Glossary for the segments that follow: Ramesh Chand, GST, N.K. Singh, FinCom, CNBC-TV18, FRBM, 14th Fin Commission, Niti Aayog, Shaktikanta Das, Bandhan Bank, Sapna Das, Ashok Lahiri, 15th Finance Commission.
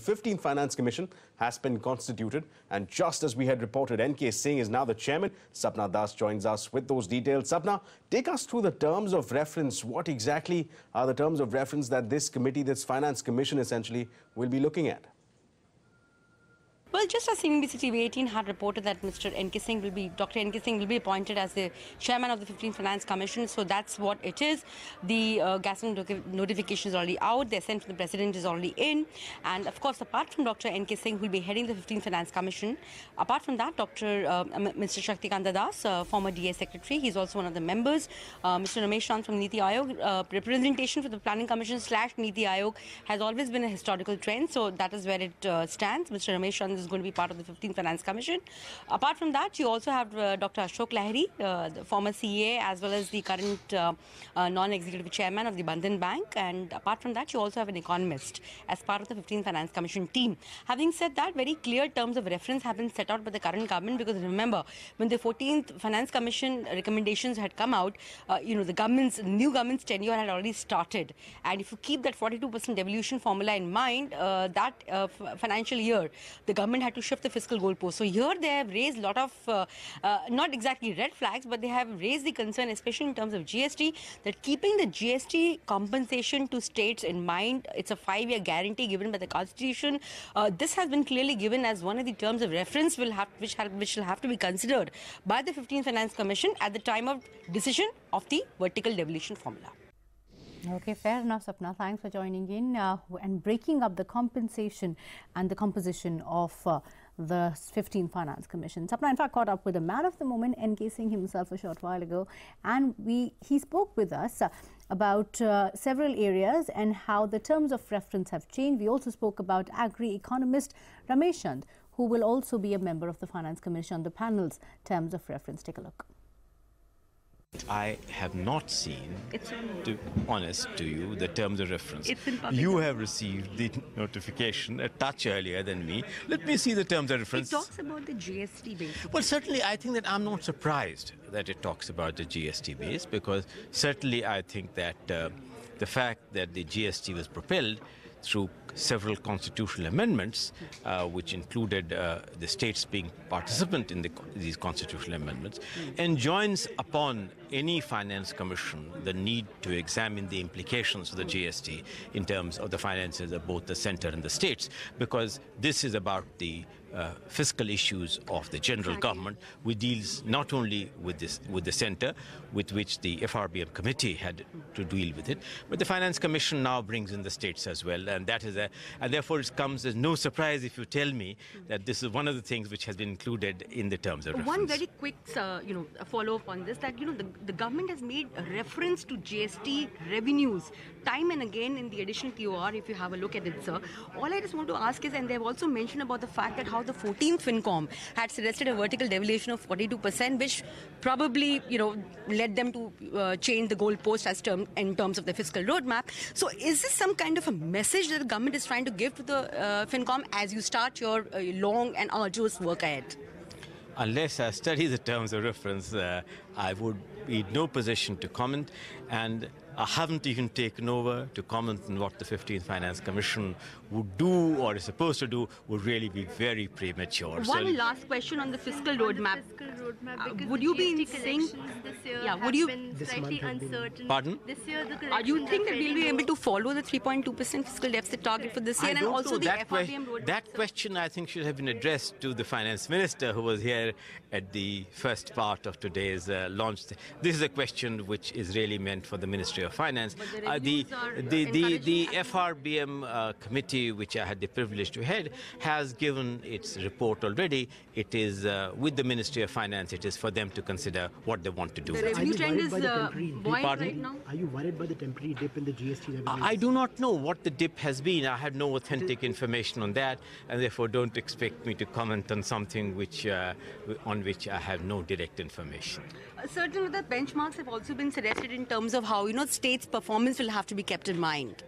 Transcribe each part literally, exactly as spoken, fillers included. fifteenth Finance Commission has been constituted, and just as we had reported, N K. Singh is now the chairman. Sapna Das joins us with those details. Sapna, take us through the terms of reference. What exactly are the terms of reference that this committee, this Finance Commission essentially, will be looking at? Well, just as C N B C T V eighteen had reported that Mister N K. Singh will be, Doctor N K. Singh will be appointed as the chairman of the fifteenth Finance Commission, so that's what it is. The uh, Gazette notification is already out, the assent from the President is already in, and of course, apart from Doctor N K. Singh, who will be heading the fifteenth Finance Commission, apart from that, Doctor Uh, Mister Shaktikanta Das, uh, former D A Secretary, he's also one of the members. Uh, Mister Ramesh Chand from Niti Aayog, uh, representation for the Planning Commission slash Niti Aayog has always been a historical trend, so that is where it uh, stands. Mister Ramesh Chand is going to be part of the fifteenth Finance Commission. Apart from that, you also have uh, Doctor Ashok Lahiri, uh, the former C A, as well as the current uh, uh, non-executive chairman of the Bandhan Bank. And apart from that, you also have an economist as part of the fifteenth Finance Commission team. Having said that, very clear terms of reference have been set out by the current government, because remember, when the fourteenth Finance Commission recommendations had come out, uh, you know, the government's new government's tenure had already started. And if you keep that forty-two percent devolution formula in mind, uh, that uh, financial year, the government had to shift the fiscal goalpost. So here they have raised a lot of, uh, uh, not exactly red flags, but they have raised the concern, especially in terms of G S T, that keeping the G S T compensation to states in mind, it's a five-year guarantee given by the Constitution. Uh, this has been clearly given as one of the terms of reference will have, which, have, which will have to be considered by the fifteenth Finance Commission at the time of decision of the vertical devolution formula. Okay, fair enough, Sapna. Thanks for joining in uh, and breaking up the compensation and the composition of uh, the fifteenth Finance Commission. Sapna, in fact, caught up with the man of the moment, N K. Singh himself, a short while ago, and we he spoke with us uh, about uh, several areas and how the terms of reference have changed. We also spoke about agri-economist Ramesh Chand, who will also be a member of the Finance Commission on the panel's terms of reference. Take a look. I have not seen, to be honest to you, the terms of reference. You have received the notification a touch earlier than me. Let me see the terms of reference. It talks about the G S T base. Well, certainly I think that I'm not surprised that it talks about the G S T base, because certainly I think that uh, the fact that the G S T was propelled through several constitutional amendments, uh, which included uh, the states being participant in the, these constitutional amendments, enjoins upon any Finance Commission the need to examine the implications of the G S T in terms of the finances of both the centre and the states, because this is about the uh, fiscal issues of the general government, which deals not only with this, with the centre, with which the F R B M committee had to deal with it, but the Finance Commission now brings in the states as well, and that is a, and therefore it comes as no surprise if you tell me that this is one of the things which has been included in the terms of reference. One very quick, uh, you know, follow-up on this, that you know the The government has made a reference to G S T revenues time and again in the additional T O R, if you have a look at it, sir. All I just want to ask is, and they have also mentioned about the fact that how the fourteenth FinCom had suggested a vertical devolution of forty-two percent, which probably, you know, led them to uh, change the goalpost as term in terms of the fiscal roadmap. So is this some kind of a message that the government is trying to give to the uh, FinCom as you start your uh, long and arduous work ahead? Unless I study the terms of reference, uh, I would be in no position to comment, and I haven't even taken over to comment on what the fifteenth Finance Commission would do or is supposed to do. Would really be very premature. One so last question on the fiscal roadmap. The fiscal roadmap uh, would you be in sync? Yeah, would you? This month uncertain. Pardon? This year the Are you think that we'll be able to follow the three point two percent fiscal deficit target for this year, and also the F R B M roadmap? That question I think should have been addressed to the Finance Minister, who was here at the first part of today's uh, launch. This is a question which is really meant for the Ministry of Finance. The, uh, the, the, the, the F R B M uh, committee, which I had the privilege to head, has given its report already. It is uh, with the Ministry of Finance. It is for them to consider what they want to do. The revenue trend is uh, buoyant right now. Are you worried by the temporary dip in the G S T revenue? I do not know what the dip has been. I have no authentic information on that, and therefore don't expect me to comment on something which uh, on which I have no direct information. Uh, certain other benchmarks have also been suggested in terms of how, you know, states' performance will have to be kept in mind.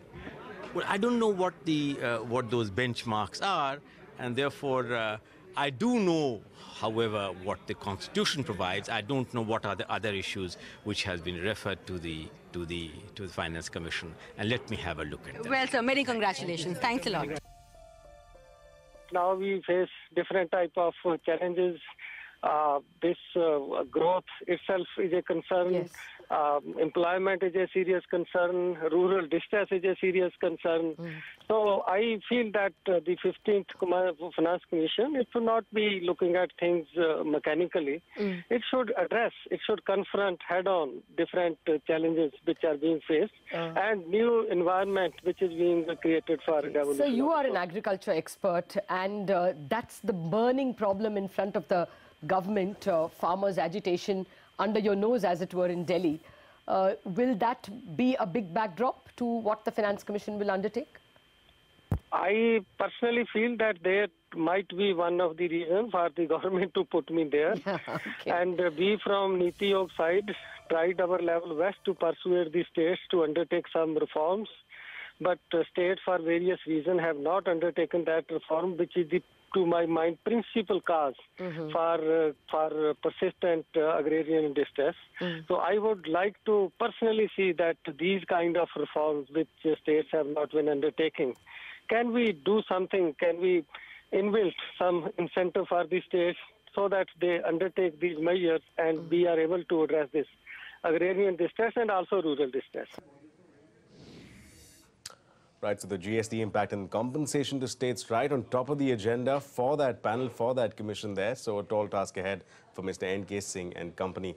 Well, I don't know what the uh, what those benchmarks are, and therefore uh, I do know, however, what the Constitution provides. I don't know what are the other issues which has been referred to the to the to the Finance Commission, and let me have a look at them. Well, sir, many congratulations. Thanks a lot. now we face different type of challenges. Uh, this uh, growth itself is a concern. Yes. Uh, employment is a serious concern. Rural distress is a serious concern. Mm. So I feel that uh, the fifteenth Finance Commission, it should not be looking at things uh, mechanically. Mm. It should address, it should confront head-on different uh, challenges which are being faced uh. and new environment which is being created for development. So you are an agriculture expert, and uh, that's the burning problem in front of the government, uh, farmers' agitation under your nose, as it were, in Delhi. Uh, will that be a big backdrop to what the Finance Commission will undertake? I personally feel that there might be one of the reasons for the government to put me there. Yeah, okay. And uh, we from Niti Aayog side tried our level best to persuade the states to undertake some reforms, but uh, states for various reasons have not undertaken that reform, which is the to my mind, principal cause mm-hmm. for uh, for uh, persistent uh, agrarian distress. Mm. So I would like to personally see that these kind of reforms which uh, states have not been undertaking. Can we do something? Can we inbuild some incentive for the states so that they undertake these measures and mm. we are able to address this agrarian distress and also rural distress? Right, so the G S T impact and compensation to states right on top of the agenda for that panel, for that commission there. So a tall task ahead for Mister N K Singh and company.